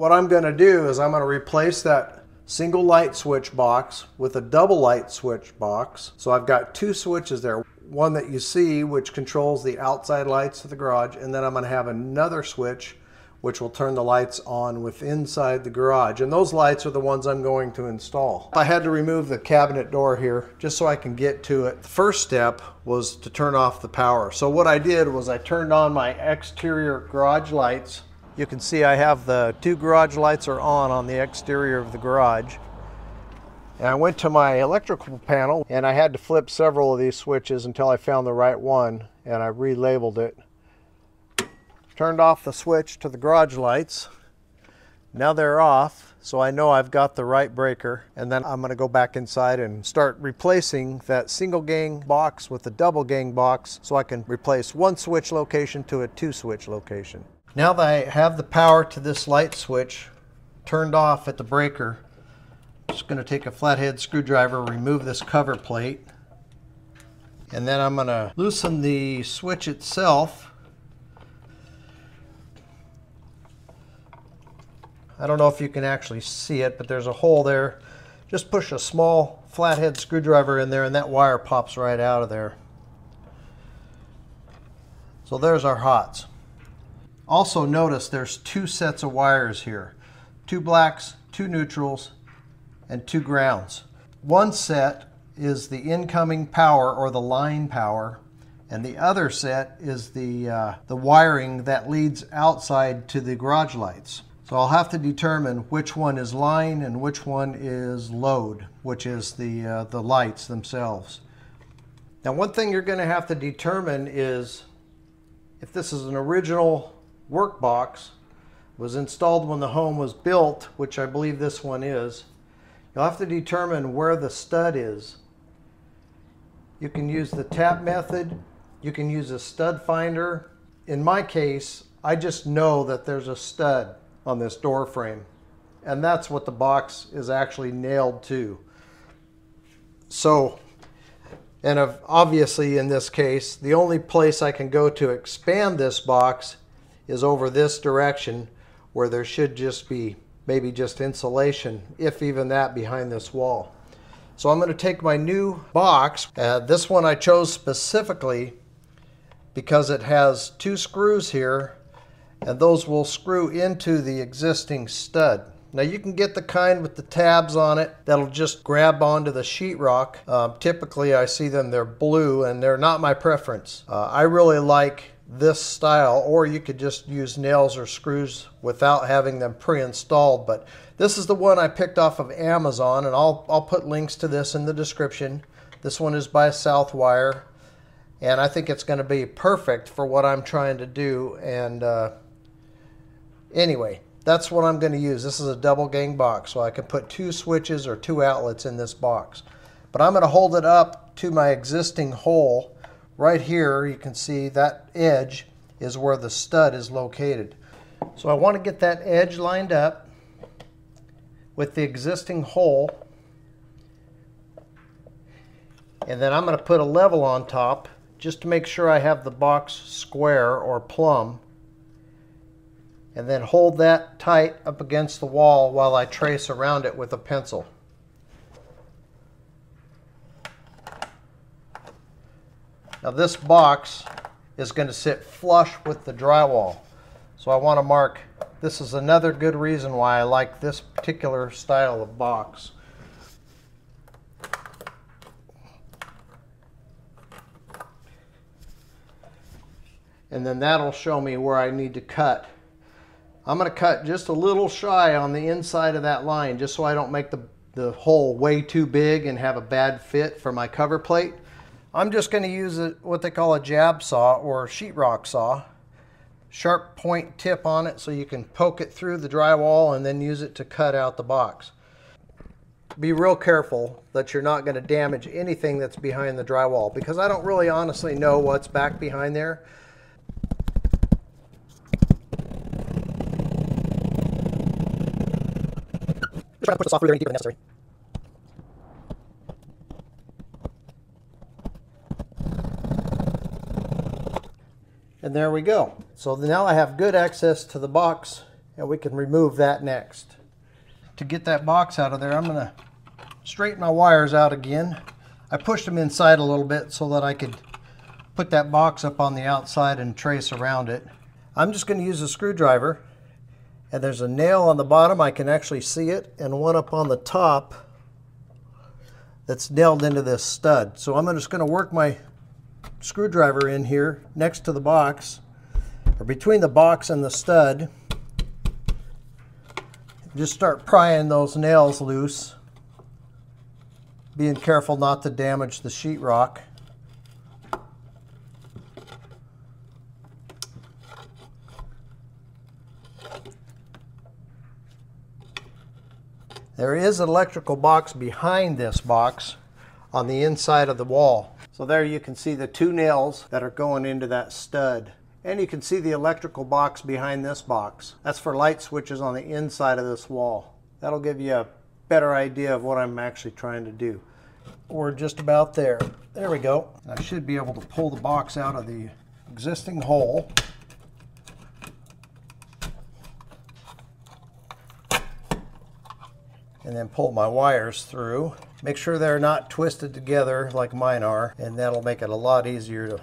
what I'm going to do is I'm going to replace that single light switch box with a double light switch box. So I've got two switches there. One that you see, which controls the outside lights of the garage, and then I'm going to have another switch which will turn the lights on with inside the garage. And those lights are the ones I'm going to install. I had to remove the cabinet door here just so I can get to it. The first step was to turn off the power. So what I did was I turned on my exterior garage lights. You can see I have the two garage lights are on the exterior of the garage. And I went to my electrical panel and I had to flip several of these switches until I found the right one, and I relabeled it. Turned off the switch to the garage lights. Now they're off, so I know I've got the right breaker. And then I'm going to go back inside and start replacing that single gang box with the double gang box so I can replace one switch location to a two switch location. Now that I have the power to this light switch turned off at the breaker, I'm just going to take a flathead screwdriver, remove this cover plate, and then I'm going to loosen the switch itself. I don't know if you can actually see it, but there's a hole there. Just push a small flathead screwdriver in there and that wire pops right out of there. So there's our HOTS. Also notice there's two sets of wires here. Two blacks, two neutrals, and two grounds. One set is the incoming power or the line power, and the other set is the wiring that leads outside to the garage lights. So I'll have to determine which one is line and which one is load, which is the lights themselves. Now one thing you're going to have to determine is if this is an original workbox, was installed when the home was built, which I believe this one is, you'll have to determine where the stud is. You can use the tap method, you can use a stud finder. In my case, I just know that there's a stud on this door frame, and that's what the box is actually nailed to. So, and obviously in this case, the only place I can go to expand this box is over this direction, where there should just be maybe just insulation, if even that, behind this wall. So I'm going to take my new box. This one I chose specifically because it has two screws here, and those will screw into the existing stud. Now you can get the kind with the tabs on it that'll just grab onto the sheetrock. Typically I see them, they're blue, and they're not my preference. I really like this style, or you could just use nails or screws without having them pre-installed, but this is the one I picked off of Amazon, and I'll put links to this in the description. This one is by Southwire, and I think it's going to be perfect for what I'm trying to do, and anyway, that's what I'm going to use. This is a double gang box, so I can put two switches or two outlets in this box. But I'm going to hold it up to my existing hole. Right here, you can see that edge is where the stud is located. So I want to get that edge lined up with the existing hole. And then I'm going to put a level on top just to make sure I have the box square or plumb. And then hold that tight up against the wall while I trace around it with a pencil. Now this box is going to sit flush with the drywall. So I want to mark, this is another good reason why I like this particular style of box. And then that'll show me where I need to cut. I'm going to cut just a little shy on the inside of that line, just so I don't make the hole way too big and have a bad fit for my cover plate. I'm just going to use what they call a jab saw or sheetrock saw. Sharp point tip on it so you can poke it through the drywall and then use it to cut out the box. Be real careful that you're not going to damage anything that's behind the drywall, because I don't really honestly know what's back behind there. Try to push the saw through there any deeper than necessary. And there we go. So now I have good access to the box and we can remove that next. To get that box out of there, I'm going to straighten my wires out again. I pushed them inside a little bit so that I could put that box up on the outside and trace around it. I'm just going to use a screwdriver, and there's a nail on the bottom, I can actually see it, and one up on the top that's nailed into this stud. So I'm just going to work my screwdriver in here next to the box, or between the box and the stud. Just start prying those nails loose, being careful not to damage the sheetrock. There is an electrical box behind this box on the inside of the wall. So there you can see the two nails that are going into that stud. And you can see the electrical box behind this box. That's for light switches on the inside of this wall. That'll give you a better idea of what I'm actually trying to do. We're just about there. There we go. I should be able to pull the box out of the existing hole. And then pull my wires through. Make sure they're not twisted together like mine are, and that'll make it a lot easier to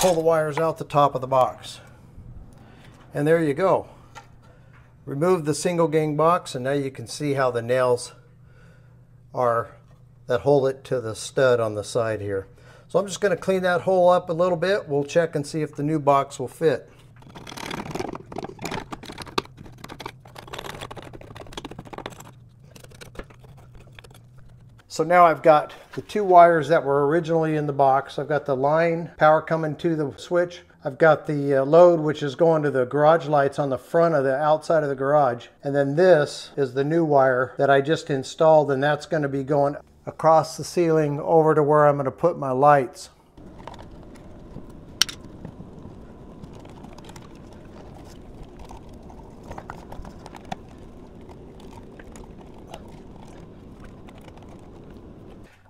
pull the wires out the top of the box. And there you go. Remove the single gang box, and now you can see how the nails are that hold it to the stud on the side here. So I'm just going to clean that hole up a little bit. We'll check and see if the new box will fit. So now I've got the two wires that were originally in the box. I've got the line power coming to the switch. I've got the load, which is going to the garage lights on the front of the outside of the garage. And then this is the new wire that I just installed, and that's going to be going across the ceiling over to where I'm going to put my lights.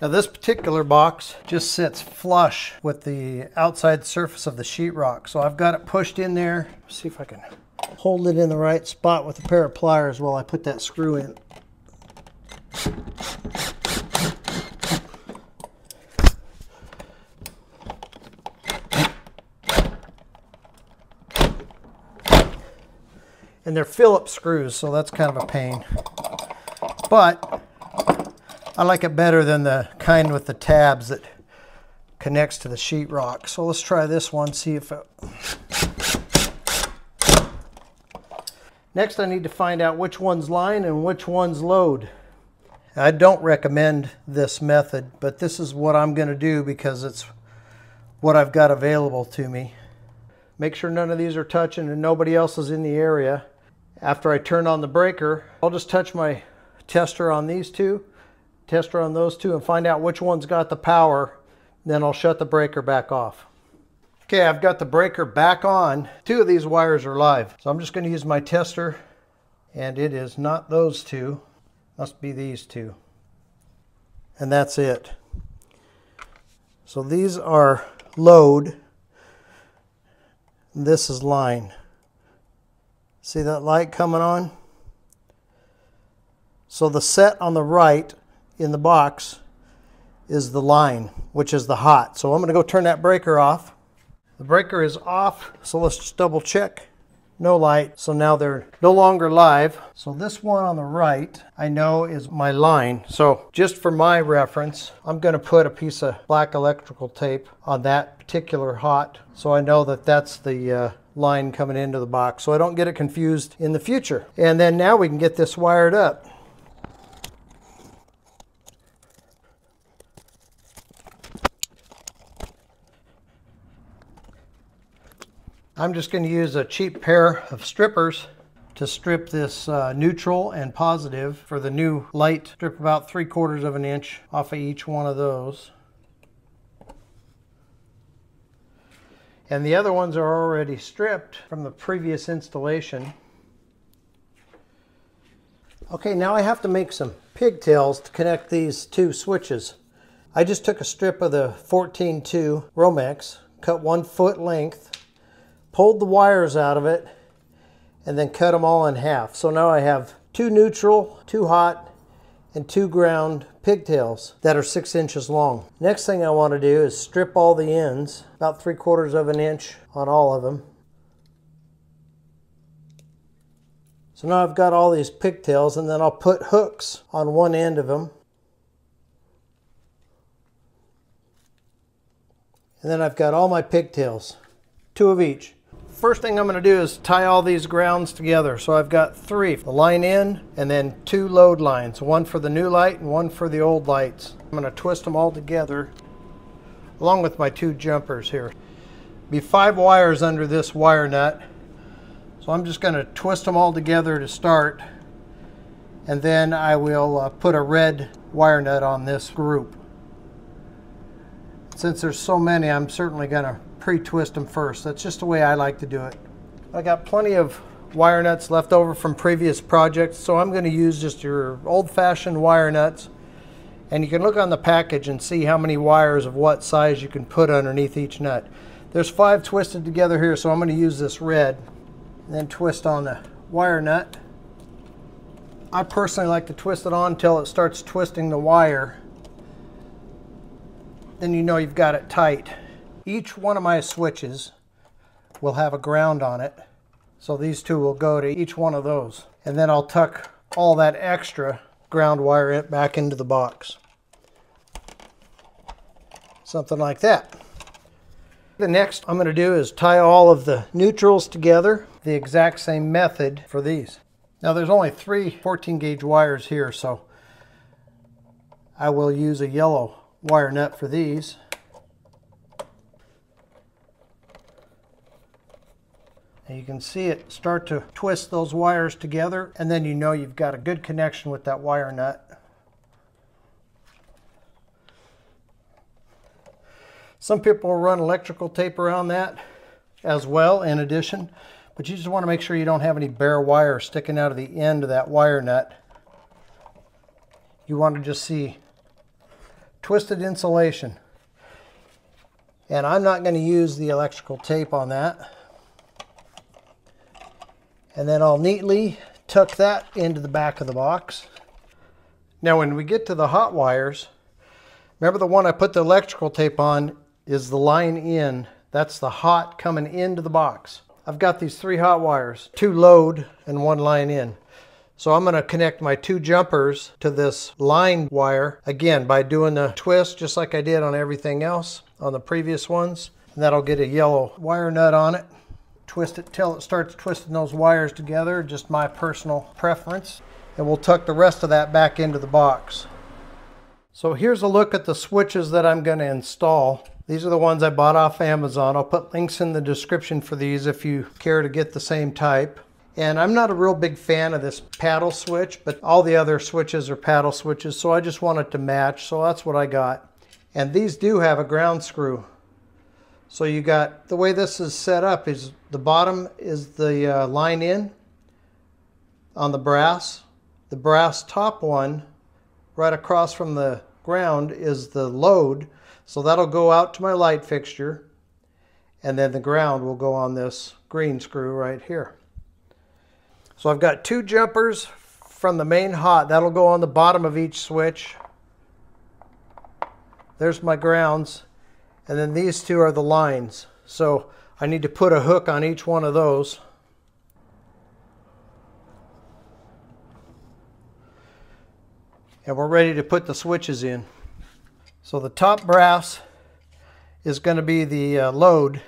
Now this particular box just sits flush with the outside surface of the sheetrock. So I've got it pushed in there. Let's see if I can hold it in the right spot with a pair of pliers while I put that screw in. And they're Phillips screws, so that's kind of a pain. But I like it better than the kind with the tabs that connects to the sheetrock. So let's try this one, see if it... Next I need to find out which one's line and which one's load. I don't recommend this method, but this is what I'm going to do because it's what I've got available to me. Make sure none of these are touching and nobody else is in the area. After I turn on the breaker, I'll just touch my tester on these two, tester on those two, and find out which one's got the power. Then I'll shut the breaker back off. Okay, I've got the breaker back on. Two of these wires are live. So I'm just going to use my tester, and it is not those two. Must be these two. And that's it. So these are load. This is line. See that light coming on? So the set on the right in the box is the line, which is the hot. So I'm going to go turn that breaker off. The breaker is off, so let's just double check. No light, so now they're no longer live. So this one on the right, I know is my line. So just for my reference, I'm going to put a piece of black electrical tape on that particular hot, so I know that that's the line coming into the box, so I don't get it confused in the future. And then now we can get this wired up. I'm just going to use a cheap pair of strippers to strip this neutral and positive for the new light. Strip about 3/4 of an inch off of each one of those. And the other ones are already stripped from the previous installation. Okay, now I have to make some pigtails to connect these two switches. I just took a strip of the 14-2 Romex, cut 1 foot length, pulled the wires out of it, and then cut them all in half. So now I have 2 neutral, 2 hot, and 2 ground pigtails that are 6 inches long. Next thing I want to do is strip all the ends, about 3/4 of an inch on all of them. So now I've got all these pigtails, and then I'll put hooks on one end of them. And then I've got all my pigtails, 2 of each. First thing I'm going to do is tie all these grounds together. So I've got 3, the line in, and then 2 load lines, one for the new light and one for the old lights. I'm going to twist them all together along with my 2 jumpers here. Be 5 wires under this wire nut. So I'm just going to twist them all together to start, and then I will put a red wire nut on this group. Since there's so many, I'm certainly going to pre-twist them first. That's just the way I like to do it. I got plenty of wire nuts left over from previous projects, so I'm going to use just your old-fashioned wire nuts. And you can look on the package and see how many wires of what size you can put underneath each nut. There's 5 twisted together here, so I'm going to use this red, and then twist on the wire nut. I personally like to twist it on until it starts twisting the wire. Then you know you've got it tight. Each one of my switches will have a ground on it, so these 2 will go to each one of those. And then I'll tuck all that extra ground wire back into the box. Something like that. The next I'm going to do is tie all of the neutrals together, the exact same method for these. Now there's only 3 14-gauge wires here, so I will use a yellow wire nut for these. You can see it start to twist those wires together, and then you know you've got a good connection with that wire nut. Some people run electrical tape around that as well in addition, but you just want to make sure you don't have any bare wire sticking out of the end of that wire nut. You want to just see twisted insulation. And I'm not going to use the electrical tape on that. And then I'll neatly tuck that into the back of the box. Now when we get to the hot wires, remember the one I put the electrical tape on is the line in. That's the hot coming into the box. I've got these 3 hot wires, 2 load and 1 line in. So I'm going to connect my 2 jumpers to this line wire, again by doing the twist just like I did on everything else on the previous ones. And that'll get a yellow wire nut on it. Twist it till it starts twisting those wires together, just my personal preference. And we'll tuck the rest of that back into the box. So here's a look at the switches that I'm going to install. These are the ones I bought off Amazon. I'll put links in the description for these if you care to get the same type. And I'm not a real big fan of this paddle switch, but all the other switches are paddle switches, so I just wanted to match, so that's what I got. And these do have a ground screw. So you got, the way this is set up is the bottom is the line in on the brass top one right across from the ground is the load, so that'll go out to my light fixture, and then the ground will go on this green screw right here. So I've got 2 jumpers from the main hot, that'll go on the bottom of each switch. There's my grounds. And then these 2 are the lines. So I need to put a hook on each one of those. And we're ready to put the switches in. So the top brass is going to be the load.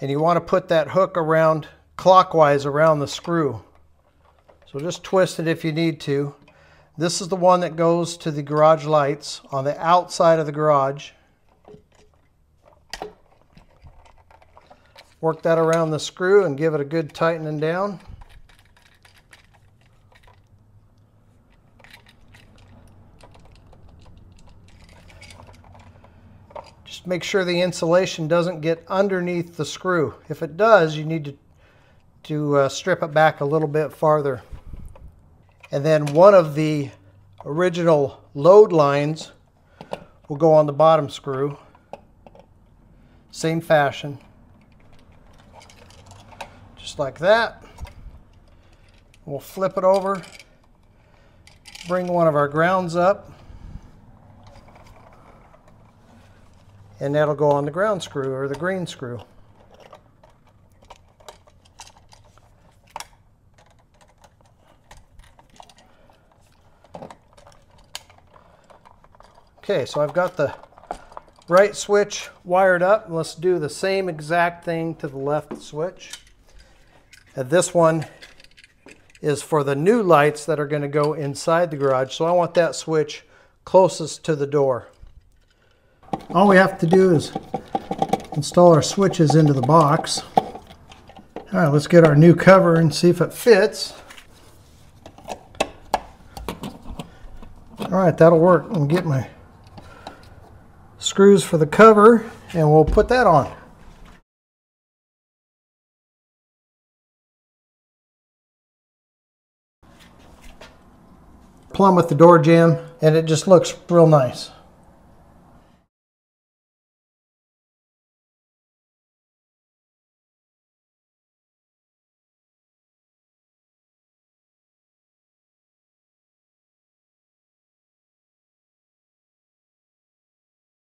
And you want to put that hook around clockwise around the screw. So just twist it if you need to. This is the one that goes to the garage lights on the outside of the garage. Work that around the screw and give it a good tightening down. Just make sure the insulation doesn't get underneath the screw. If it does, you need to strip it back a little bit farther. And then one of the original load lines will go on the bottom screw. Same fashion. like that. We'll flip it over, bring one of our grounds up, and that'll go on the ground screw or the green screw. Okay, so I've got the right switch wired up. Let's do the same exact thing to the left switch. And this one is for the new lights that are going to go inside the garage. So I want that switch closest to the door. All we have to do is install our switches into the box. All right, let's get our new cover and see if it fits. All right, that'll work. I'll get my screws for the cover and we'll put that on. Plumb with the door jamb and it just looks real nice.